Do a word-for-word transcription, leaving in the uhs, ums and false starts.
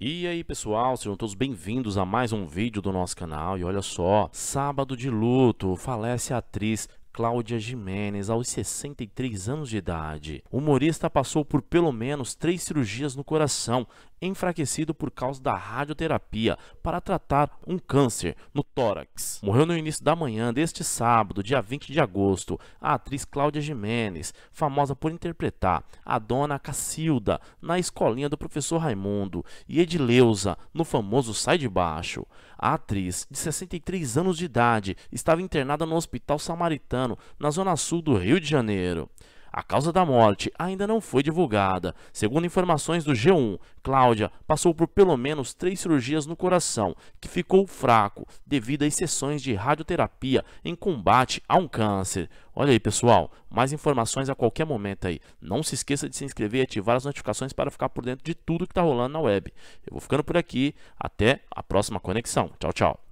E aí pessoal, sejam todos bem-vindos a mais um vídeo do nosso canal. E olha só, sábado de luto, falece a atriz Cláudia Jimenez aos sessenta e três anos de idade. O humorista passou por pelo menos três cirurgias no coração, enfraquecido por causa da radioterapia para tratar um câncer no tórax. Morreu no início da manhã deste sábado, dia vinte de agosto, a atriz Cláudia Jimenez, famosa por interpretar a Dona Cacilda na Escolinha do Professor Raimundo e Edileuza no famoso Sai de Baixo. A atriz, de sessenta e três anos de idade, estava internada no Hospital Samaritano, na zona sul do Rio de Janeiro. A causa da morte ainda não foi divulgada. Segundo informações do G um, Cláudia passou por pelo menos três cirurgias no coração, que ficou fraco devido às sessões de radioterapia em combate a um câncer. Olha aí, pessoal, mais informações a qualquer momento aí. Não se esqueça de se inscrever e ativar as notificações para ficar por dentro de tudo que está rolando na web. Eu vou ficando por aqui. Até a próxima conexão. Tchau, tchau.